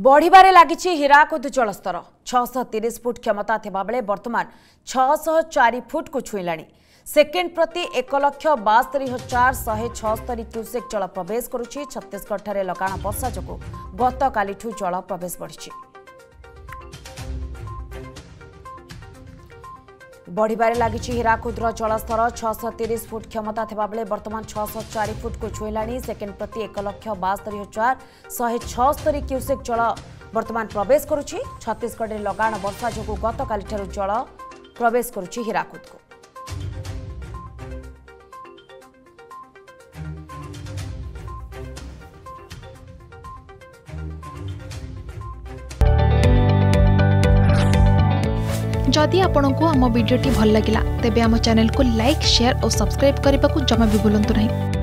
बढ़वे लगी हीराकुद जलस्तर 630 फुट क्षमता थे बर्तमान 604 फुट को छुईला। सेकेंड प्रति 1,72,476 क्यूसेक जल प्रवेश करुच्ची। छत्तीसगढ़ ठारे लगाण वर्षा जो गत काली जल प्रवेश बढ़ी। बढ़वे लगी हीराकुदर जलस्तर 630 फुट क्षमता थे बर्तमान 604 फुट को छुईला। सेकेंड प्रति 1,72,476 क्यूसेक जल बर्तमान प्रवेश करुच्ची। छत्तीसगढ़ में लगाण वर्षा जो गत काली ठारू जल प्रवेश करुच्ची हीराकुद को। जदि आपंक आम भिड्टे भल लगा तेब आम चैनल को लाइक, शेयर और सब्सक्राइब करने को जमा भी भूलु नहीं।